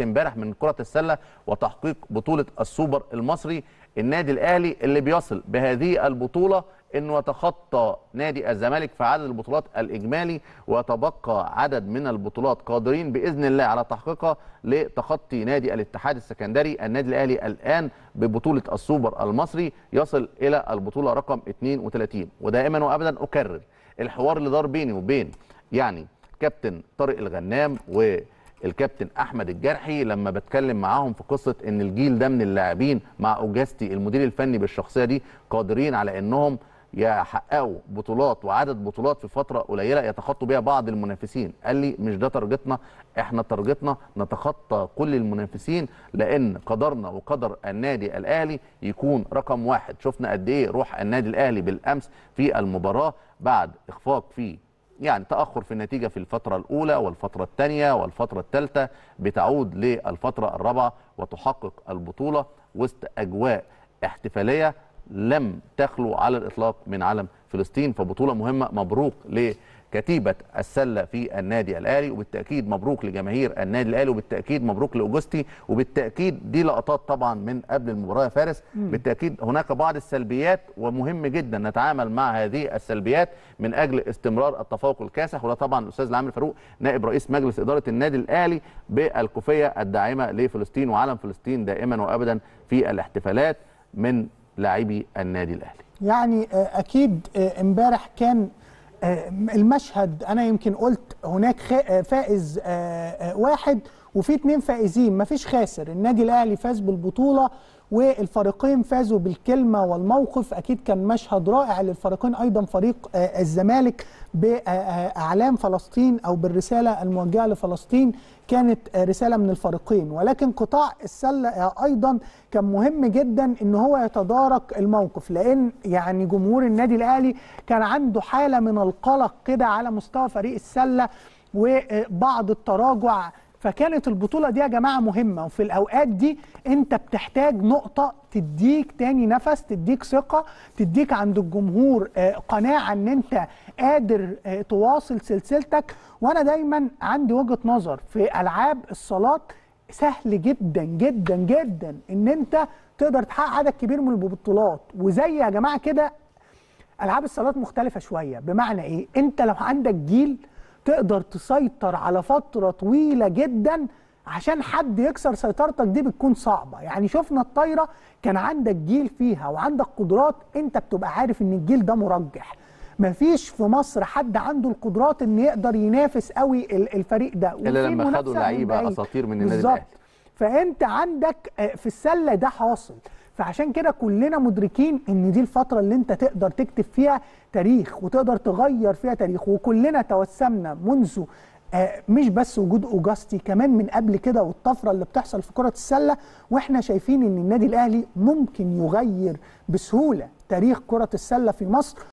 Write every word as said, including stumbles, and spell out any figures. امبارح من كرة السلة وتحقيق بطولة السوبر المصري. النادي الأهلي اللي بيصل بهذه البطولة انه يتخطى نادي الزمالك في عدد البطولات الاجمالي، ويتبقى عدد من البطولات قادرين باذن الله على تحقيقها لتخطي نادي الاتحاد السكندري. النادي الاهلي الان ببطوله السوبر المصري يصل الى البطوله رقم اثنين وثلاثين. ودائما وابدا اكرر الحوار اللي دار بيني وبين يعني كابتن طارق الغنام و الكابتن احمد الجرحي لما بتكلم معاهم في قصه ان الجيل ده من اللاعبين مع اوجستي المدير الفني بالشخصيه دي قادرين على انهم يحققوا بطولات وعدد بطولات في فتره قليله يتخطوا بيها بعض المنافسين. قال لي مش ده تارجتنا، احنا تارجتنا نتخطى كل المنافسين، لان قدرنا وقدر النادي الاهلي يكون رقم واحد. شفنا قد ايه روح النادي الاهلي بالامس في المباراه بعد اخفاق فيه يعني تأخر في النتيجة في الفترة الأولى والفترة الثانية والفترة الثالثة، بتعود للفترة الرابعة وتحقق البطولة وسط أجواء احتفالية لم تخلو على الإطلاق من علم فلسطين. فبطولة مهمة. مبروك لكتيبة السلة في النادي الأهلي، وبالتأكيد مبروك لجماهير النادي الأهلي، وبالتأكيد مبروك لأوجستي. وبالتأكيد دي لقطات طبعا من قبل المباراة يا فارس. مم. بالتأكيد هناك بعض السلبيات، ومهم جدا نتعامل مع هذه السلبيات من أجل استمرار التفوق الكاسح. وده طبعا الأستاذ العامل فاروق نائب رئيس مجلس إدارة النادي الأهلي بالكوفية الداعمة لفلسطين وعلم فلسطين دائما وأبدا في الاحتفالات من لاعبي النادي الاهلي. يعني اكيد امبارح كان المشهد، انا يمكن قلت هناك فائز واحد وفي اتنين فائزين، مفيش خاسر. النادي الاهلي فاز بالبطوله والفريقين فازوا بالكلمه والموقف. اكيد كان مشهد رائع للفريقين، ايضا فريق الزمالك باعلام فلسطين او بالرساله الموجهه لفلسطين كانت رساله من الفريقين. ولكن قطاع السله ايضا كان مهم جدا ان هو يتدارك الموقف، لان يعني جمهور النادي الاهلي كان عنده حاله من القلق كده على مستوى فريق السله وبعض التراجع. فكانت البطولة دي يا جماعة مهمة، وفي الأوقات دي أنت بتحتاج نقطة تديك تاني نفس، تديك ثقة، تديك عند الجمهور قناعة أن أنت قادر تواصل سلسلتك. وأنا دايما عندي وجهة نظر في ألعاب الصالات، سهل جدا جدا جدا أن أنت تقدر تحقق عدد كبير من البطولات. وزي يا جماعة كده ألعاب الصالات مختلفة شوية. بمعنى إيه؟ أنت لو عندك جيل تقدر تسيطر على فترة طويلة جدا، عشان حد يكسر سيطرتك دي بتكون صعبة. يعني شفنا الطايرة كان عندك جيل فيها وعندك قدرات، انت بتبقى عارف ان الجيل ده مرجح، مفيش في مصر حد عنده القدرات ان يقدر ينافس قوي الفريق ده الا لما خدوا لعيبة اساطير من النادي الاهلي. فانت عندك في السلة ده حاصل. فعشان كده كلنا مدركين ان دي الفترة اللي انت تقدر تكتب فيها تاريخ وتقدر تغير فيها تاريخ. وكلنا توسمنا منذ مش بس وجود اوجستي، كمان من قبل كده والطفرة اللي بتحصل في كرة السلة، واحنا شايفين ان النادي الاهلي ممكن يغير بسهولة تاريخ كرة السلة في مصر.